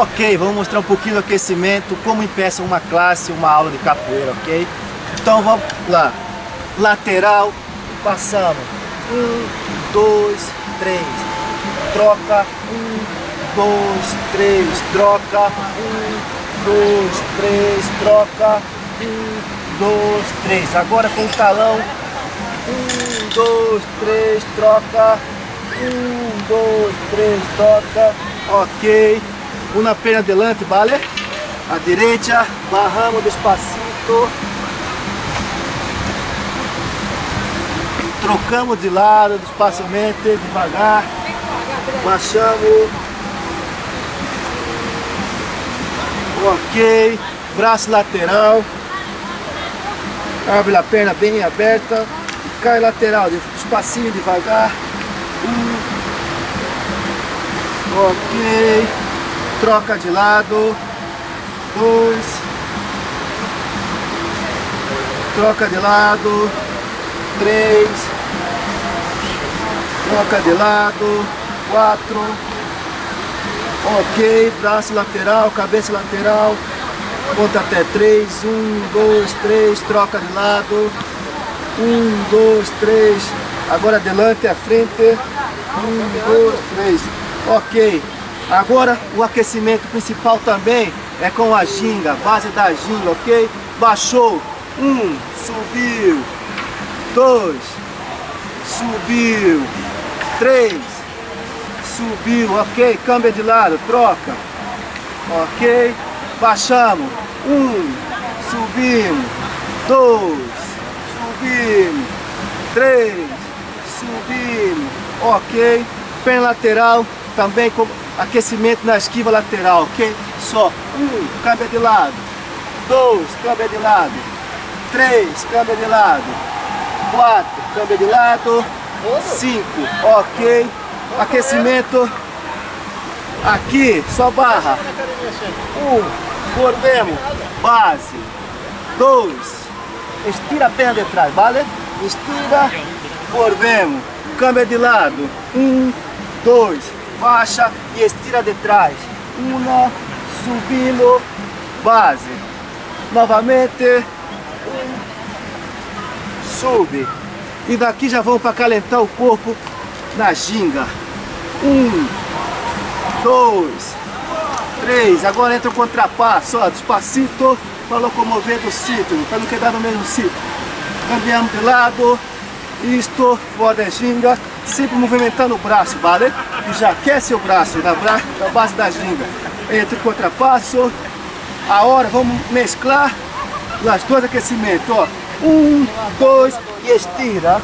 Ok, vamos mostrar um pouquinho do aquecimento, como impeça uma classe, uma aula de capoeira, ok? Então vamos lá. Lateral, passamos. 1, 2, 3. Troca. 1, 2, 3. Troca. 1, 2, 3. Troca. 1, 2, 3. Agora com o talão. 1, 2, 3. Troca. 1, 2, 3. Troca. Ok. Uma perna adelante, vale? A direita, barramos despacito. Trocamos de lado, despacamente, devagar. Baixamos. Ok. Braço lateral. Abre a perna bem aberta. E cai lateral, despacinho, devagar. Ok. Troca de lado. 2. Troca de lado. 3. Troca de lado. 4. Ok. Braço lateral, cabeça lateral. Conta até 3. 1, 2, 3. Troca de lado. 1, 2, 3. Agora adelante, à frente. 1, 2, 3. Ok. Agora o aquecimento principal também é com a ginga, base da ginga, ok? Baixou, 1, subiu, 2, subiu, 3, subiu, ok? Câmbio de lado, troca, ok? Baixamos, 1, subimos, 2, subimos, 3, subimos, ok? Pé lateral também com aquecimento na esquiva lateral, ok? Só 1, câmbio de lado, 2, câmbio de lado, 3, câmbio de lado, 4, câmbio de lado, 5, ok? Aquecimento aqui, só barra, 1, mordemos, base, 2, estira a perna de trás, vale? Estira, mordemos, câmbio de lado, 1, 2, baixa e estira de trás. Uma, subindo, base. Novamente, sube. E daqui já vamos para calentar o corpo na ginga. 1, 2, 3. Agora entra o contrapasso, ó, despacito para locomover do sítio, para não quedar no mesmo sítio. Cambiamos de lado. Isto, roda a ginga, sempre movimentando o braço, vale? E já aquece o braço na base da ginga. Entre o contrapasso, a hora, vamos mesclar os dois aquecimentos, ó. 1, 2 e estira.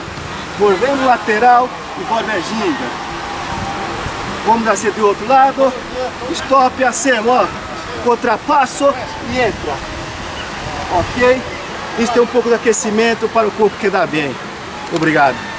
Volvemos lateral e volve a ginga. Vamos descer do outro lado, stop, aceno, ó. Contrapasso e entra. Ok? Isto é um pouco de aquecimento para o corpo quedar bem. Obrigado.